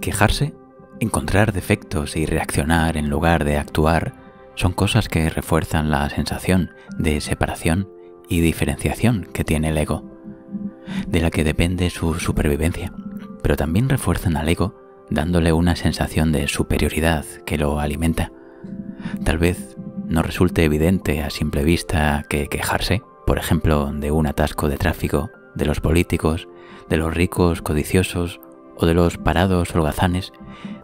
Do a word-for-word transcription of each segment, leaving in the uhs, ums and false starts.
Quejarse, encontrar defectos y reaccionar en lugar de actuar son cosas que refuerzan la sensación de separación y diferenciación que tiene el ego, de la que depende su supervivencia, pero también refuerzan al ego dándole una sensación de superioridad que lo alimenta. Tal vez no resulte evidente a simple vista que quejarse, por ejemplo, de un atasco de tráfico, de los políticos, de los ricos codiciosos o de los parados holgazanes,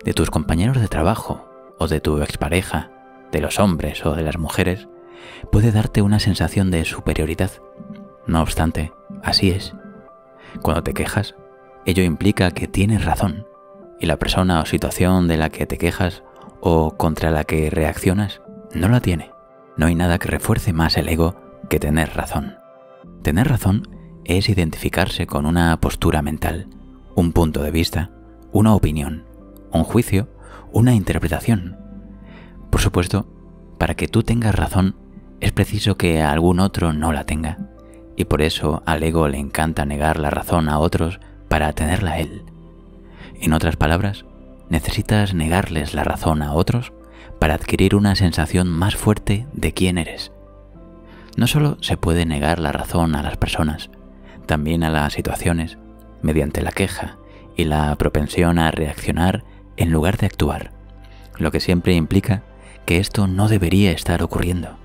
de tus compañeros de trabajo o de tu expareja, de los hombres o de las mujeres, puede darte una sensación de superioridad. No obstante, así es. Cuando te quejas, ello implica que tienes razón y la persona o situación de la que te quejas o contra la que reaccionas no la tiene. No hay nada que refuerce más el ego que tener razón. Tener razón es identificarse con una postura mental, un punto de vista, una opinión, un juicio, una interpretación. Por supuesto, para que tú tengas razón es preciso que algún otro no la tenga, y por eso al ego le encanta negar la razón a otros para tenerla él. En otras palabras, necesitas negarles la razón a otros para adquirir una sensación más fuerte de quién eres. No solo se puede negar la razón a las personas, también a las situaciones, mediante la queja y la propensión a reaccionar en lugar de actuar, lo que siempre implica que esto no debería estar ocurriendo.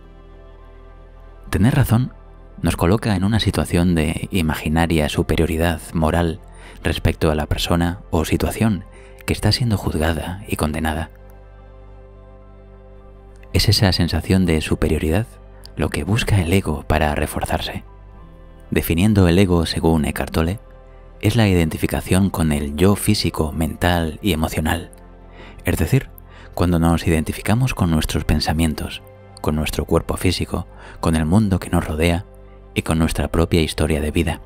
Tener razón nos coloca en una situación de imaginaria superioridad moral respecto a la persona o situación que está siendo juzgada y condenada. Es esa sensación de superioridad lo que busca el ego para reforzarse. Definiendo el ego según Eckhart Tolle, es la identificación con el yo físico, mental y emocional. Es decir, cuando nos identificamos con nuestros pensamientos, con nuestro cuerpo físico, con el mundo que nos rodea y con nuestra propia historia de vida.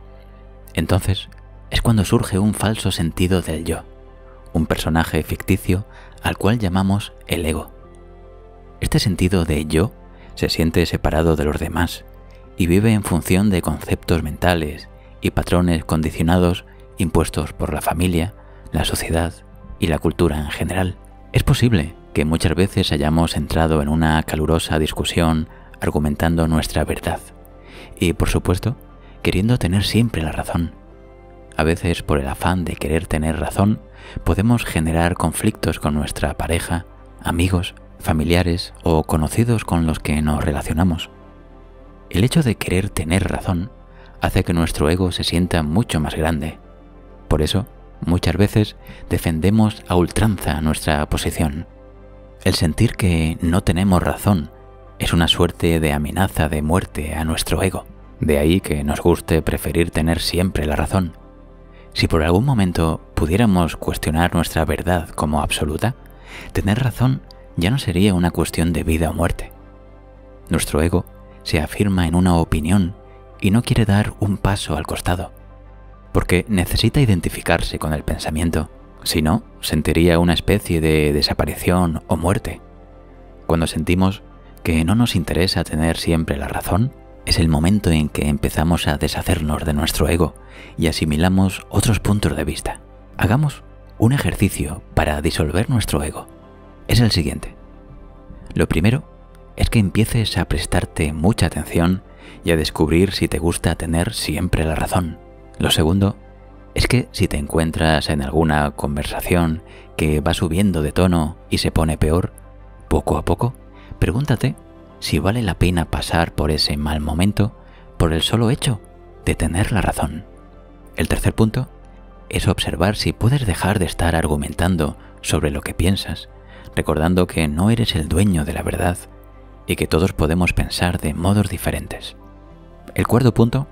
Entonces, es cuando surge un falso sentido del yo, un personaje ficticio al cual llamamos el ego. Este sentido de yo se siente separado de los demás y vive en función de conceptos mentales y patrones condicionados impuestos por la familia, la sociedad y la cultura en general. Es posible que muchas veces hayamos entrado en una calurosa discusión argumentando nuestra verdad y, por supuesto, queriendo tener siempre la razón. A veces, por el afán de querer tener razón, podemos generar conflictos con nuestra pareja, amigos, familiares o conocidos con los que nos relacionamos. El hecho de querer tener razón hace que nuestro ego se sienta mucho más grande. Por eso, muchas veces defendemos a ultranza nuestra posición. El sentir que no tenemos razón es una suerte de amenaza de muerte a nuestro ego. De ahí que nos guste preferir tener siempre la razón. Si por algún momento pudiéramos cuestionar nuestra verdad como absoluta, tener razón ya no sería una cuestión de vida o muerte. Nuestro ego se afirma en una opinión y no quiere dar un paso al costado, porque necesita identificarse con el pensamiento, si no, sentiría una especie de desaparición o muerte. Cuando sentimos que no nos interesa tener siempre la razón, es el momento en que empezamos a deshacernos de nuestro ego y asimilamos otros puntos de vista. Hagamos un ejercicio para disolver nuestro ego. Es el siguiente. Lo primero es que empieces a prestarte mucha atención y a descubrir si te gusta tener siempre la razón. Lo segundo es que si te encuentras en alguna conversación que va subiendo de tono y se pone peor, poco a poco, pregúntate si vale la pena pasar por ese mal momento por el solo hecho de tener la razón. El tercer punto es observar si puedes dejar de estar argumentando sobre lo que piensas, recordando que no eres el dueño de la verdad y que todos podemos pensar de modos diferentes. El cuarto punto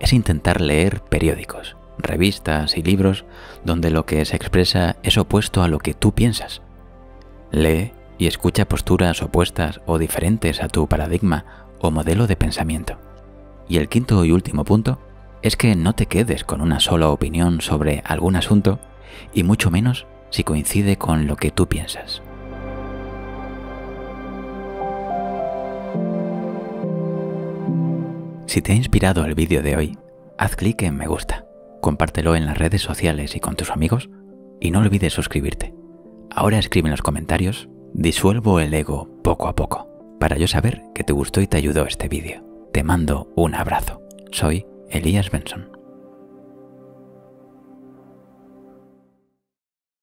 es intentar leer periódicos, revistas y libros donde lo que se expresa es opuesto a lo que tú piensas. Lee y escucha posturas opuestas o diferentes a tu paradigma o modelo de pensamiento. Y el quinto y último punto es que no te quedes con una sola opinión sobre algún asunto y mucho menos si coincide con lo que tú piensas. Si te ha inspirado el vídeo de hoy, haz clic en me gusta, compártelo en las redes sociales y con tus amigos Y no olvides suscribirte. Ahora escribe en los comentarios: disuelvo el ego poco a poco, para yo saber que te gustó y te ayudó este vídeo. Te mando un abrazo. Soy Elías Benson.